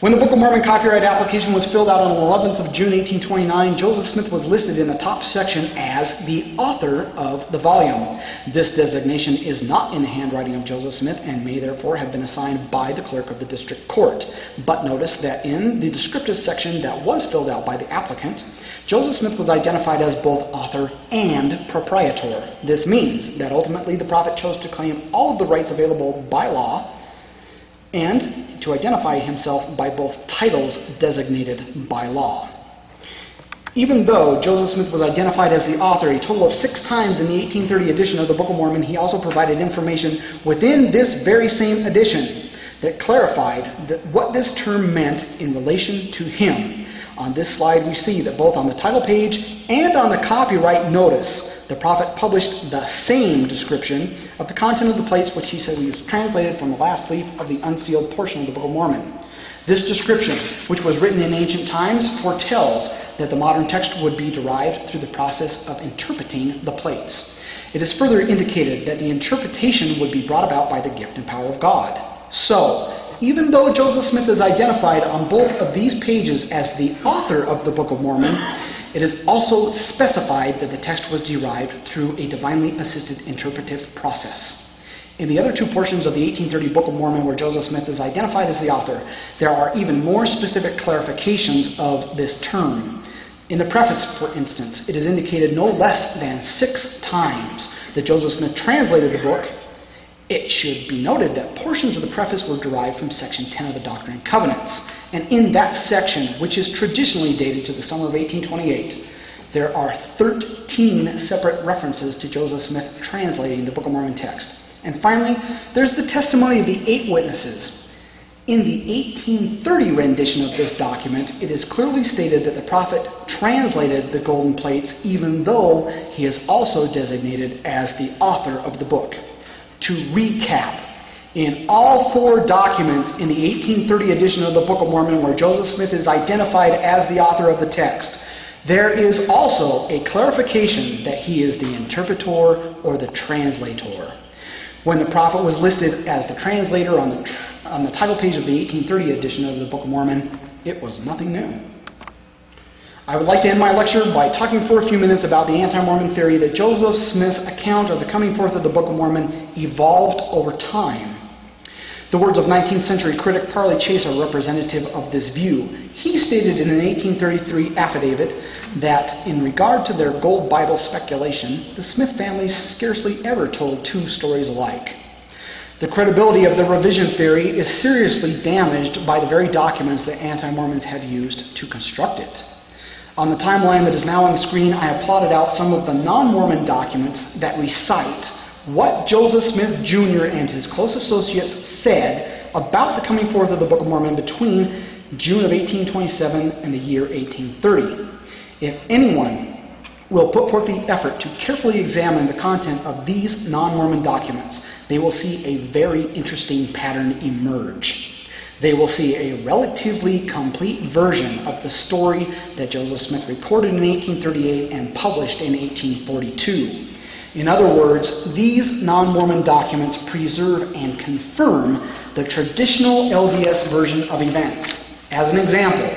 When the Book of Mormon copyright application was filled out on the eleventh of June eighteen twenty-nine, Joseph Smith was listed in the top section as the author of the volume. This designation is not in the handwriting of Joseph Smith and may therefore have been assigned by the clerk of the district court. But notice that in the descriptive section that was filled out by the applicant, Joseph Smith was identified as both author and proprietor. This means that ultimately the prophet chose to claim all of the rights available by law and to identify himself by both titles designated by law. Even though Joseph Smith was identified as the author a total of six times in the eighteen thirty edition of the Book of Mormon, he also provided information within this very same edition that clarified that what this term meant in relation to him. On this slide, we see that both on the title page and on the copyright notice, the prophet published the same description of the content of the plates, which he said was translated from the last leaf of the unsealed portion of the Book of Mormon. This description, which was written in ancient times, foretells that the modern text would be derived through the process of interpreting the plates. It is further indicated that the interpretation would be brought about by the gift and power of God. So, even though Joseph Smith is identified on both of these pages as the author of the Book of Mormon, it is also specified that the text was derived through a divinely assisted interpretive process. In the other two portions of the eighteen thirty Book of Mormon where Joseph Smith is identified as the author, there are even more specific clarifications of this term. In the preface, for instance, it is indicated no less than six times that Joseph Smith translated the book. It should be noted that portions of the preface were derived from section ten of the Doctrine and Covenants, and in that section, which is traditionally dated to the summer of eighteen twenty-eight, there are thirteen separate references to Joseph Smith translating the Book of Mormon text. And finally, there's the testimony of the eight witnesses. In the eighteen thirty rendition of this document, it is clearly stated that the prophet translated the golden plates, even though he is also designated as the author of the book. To recap, in all four documents in the eighteen thirty edition of the Book of Mormon where Joseph Smith is identified as the author of the text, there is also a clarification that he is the interpreter or the translator. When the prophet was listed as the translator on the, tr on the title page of the eighteen thirty edition of the Book of Mormon, it was nothing new. I would like to end my lecture by talking for a few minutes about the anti-Mormon theory that Joseph Smith's account of the coming forth of the Book of Mormon evolved over time. The words of nineteenth century critic Parley Chase are representative of this view. He stated in an eighteen thirty-three affidavit that, in regard to their gold Bible speculation, the Smith family scarcely ever told two stories alike. The credibility of the revision theory is seriously damaged by the very documents that anti-Mormons have used to construct it. On the timeline that is now on the screen, I have plotted out some of the non-Mormon documents that recite what Joseph Smith Junior and his close associates said about the coming forth of the Book of Mormon between June of eighteen twenty-seven and the year eighteen thirty. If anyone will put forth the effort to carefully examine the content of these non-Mormon documents, they will see a very interesting pattern emerge. They will see a relatively complete version of the story that Joseph Smith recorded in eighteen thirty-eight and published in eighteen forty-two. In other words, these non-Mormon documents preserve and confirm the traditional L D S version of events. As an example,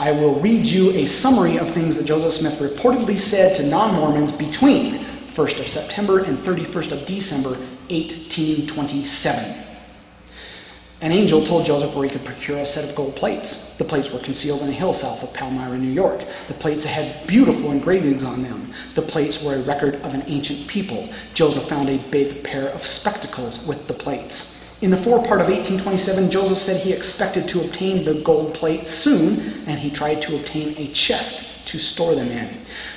I will read you a summary of things that Joseph Smith reportedly said to non-Mormons between first of September and thirty-first of December, eighteen twenty-seven. An angel told Joseph where he could procure a set of gold plates. The plates were concealed in a hill south of Palmyra, New York. The plates had beautiful engravings on them. The plates were a record of an ancient people. Joseph found a big pair of spectacles with the plates. In the forepart of eighteen twenty-seven, Joseph said he expected to obtain the gold plates soon, and he tried to obtain a chest to store them in.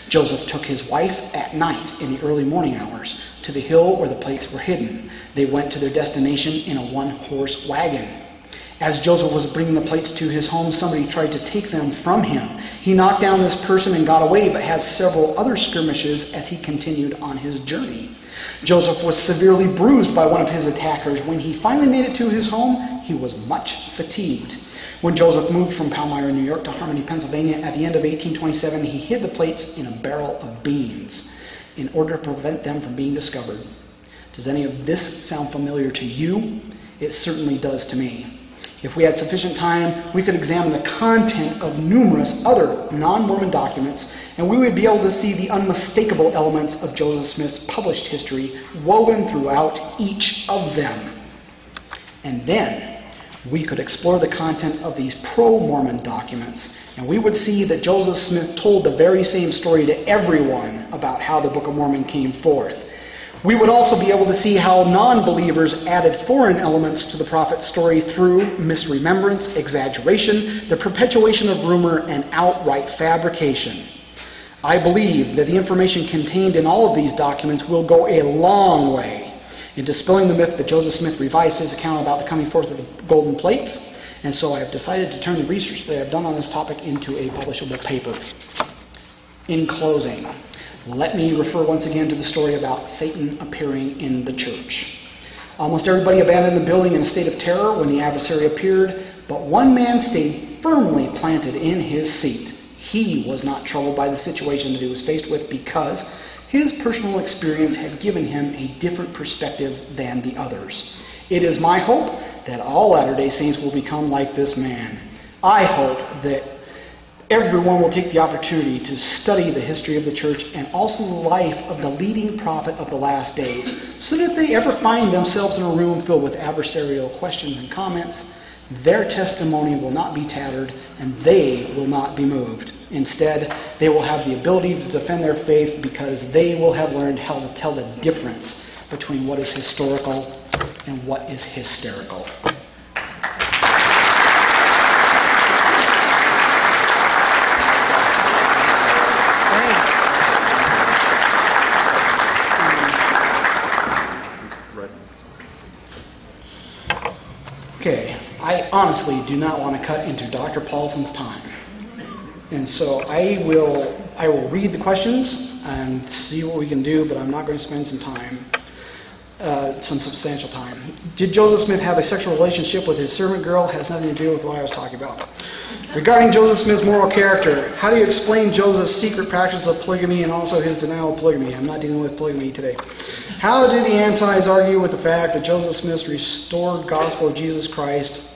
Joseph took his wife at night in the early morning hours to the hill where the plates were hidden. They went to their destination in a one-horse wagon. As Joseph was bringing the plates to his home, somebody tried to take them from him. He knocked down this person and got away, but had several other skirmishes as he continued on his journey. Joseph was severely bruised by one of his attackers. When he finally made it to his home, he was much fatigued. When Joseph moved from Palmyra, New York to Harmony, Pennsylvania at the end of eighteen twenty-seven, he hid the plates in a barrel of beans in order to prevent them from being discovered. Does any of this sound familiar to you? It certainly does to me. If we had sufficient time, we could examine the content of numerous other non-Mormon documents, and we would be able to see the unmistakable elements of Joseph Smith's published history woven throughout each of them. And then we could explore the content of these pro-Mormon documents, and we would see that Joseph Smith told the very same story to everyone about how the Book of Mormon came forth. We would also be able to see how non-believers added foreign elements to the prophet's story through misremembrance, exaggeration, the perpetuation of rumor, and outright fabrication. I believe that the information contained in all of these documents will go a long way in dispelling the myth that Joseph Smith revised his account about the coming forth of the golden plates, and so I have decided to turn the research that I have done on this topic into a publishable paper. In closing, let me refer once again to the story about Satan appearing in the church. Almost everybody abandoned the building in a state of terror when the adversary appeared, but one man stayed firmly planted in his seat. He was not troubled by the situation that he was faced with because his personal experience had given him a different perspective than the others. It is my hope that all Latter-day Saints will become like this man. I hope that everyone will take the opportunity to study the history of the church and also the life of the leading prophet of the last days, so that if they ever find themselves in a room filled with adversarial questions and comments, their testimony will not be tattered and they will not be moved. Instead, they will have the ability to defend their faith because they will have learned how to tell the difference between what is historical and what is hysterical. Okay, I honestly do not want to cut into Doctor Paulson's time. And so I will, I will read the questions and see what we can do, but I'm not going to spend some time, uh, some substantial time. Did Joseph Smith have a sexual relationship with his servant girl? Has nothing to do with what I was talking about. Regarding Joseph Smith's moral character, how do you explain Joseph's secret practice of polygamy and also his denial of polygamy? I'm not dealing with polygamy today. How did the antis argue with the fact that Joseph Smith's restored gospel of Jesus Christ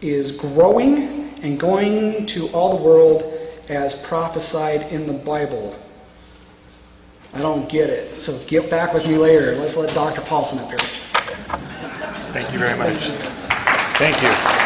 is growing and going to all the world as prophesied in the Bible? I don't get it, so get back with me later. Let's let Doctor Paulson up here. Thank you very much. Thank you.